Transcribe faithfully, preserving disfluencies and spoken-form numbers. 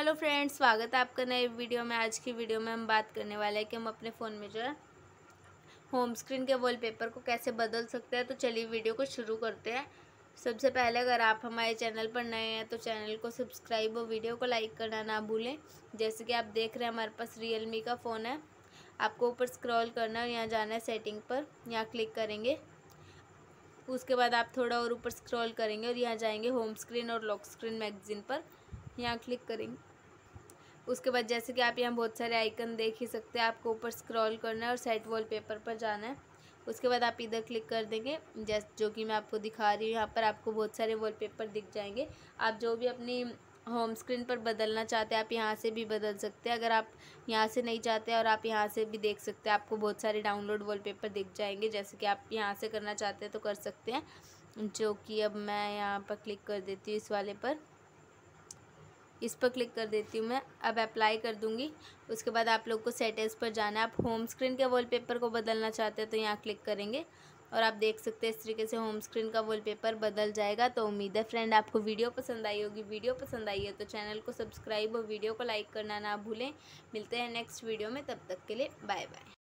Hello friends, स्वागत है आपका नए वीडियो में। आज की वीडियो में हम बात करने वाले हैं कि हम अपने फ़ोन में जो है होम स्क्रीन के वॉलपेपर को कैसे बदल सकते हैं। तो चलिए वीडियो को शुरू करते हैं। सबसे पहले अगर आप हमारे चैनल पर नए हैं तो चैनल को सब्सक्राइब और वीडियो को लाइक करना ना भूलें। जैसे कि आप देख रहे हैं हमारे पास रियलमी का फ़ोन है। आपको ऊपर स्क्रॉल करना है और यहाँ जाना है सेटिंग पर, यहाँ क्लिक करेंगे। उसके बाद आप थोड़ा और ऊपर स्क्रॉल करेंगे और यहाँ जाएंगे होम स्क्रीन और लॉक स्क्रीन मैगजीन पर, यहाँ क्लिक करेंगे। उसके बाद जैसे कि आप यहाँ बहुत सारे आइकन देख ही सकते हैं, आपको ऊपर स्क्रॉल करना है और सेट वॉलपेपर पर जाना है। उसके बाद आप इधर क्लिक कर देंगे, जैसे जो कि मैं आपको दिखा रही हूँ। यहाँ पर आपको बहुत सारे वॉलपेपर दिख जाएंगे। आप जो भी अपनी होम स्क्रीन पर बदलना चाहते हैं आप यहाँ से भी बदल सकते हैं। अगर आप यहाँ से नहीं चाहते और आप यहाँ से भी देख सकते हैं, आपको बहुत सारे डाउनलोड वॉलपेपर दिख जाएंगे। जैसे कि आप यहाँ से करना चाहते हैं तो कर सकते हैं, जो कि अब मैं यहाँ पर क्लिक कर देती हूँ, इस वाले पर, इस पर क्लिक कर देती हूँ। मैं अब अप्लाई कर दूँगी। उसके बाद आप लोग को सेटिंग्स पर जाना है। आप होम स्क्रीन के वॉलपेपर को बदलना चाहते हैं तो यहाँ क्लिक करेंगे और आप देख सकते हैं इस तरीके से होम स्क्रीन का वॉलपेपर बदल जाएगा। तो उम्मीद है फ्रेंड आपको वीडियो पसंद आई होगी। वीडियो पसंद आई है तो चैनल को सब्सक्राइब और वीडियो को लाइक करना ना भूलें। मिलते हैं नेक्स्ट वीडियो में, तब तक के लिए बाय बाय।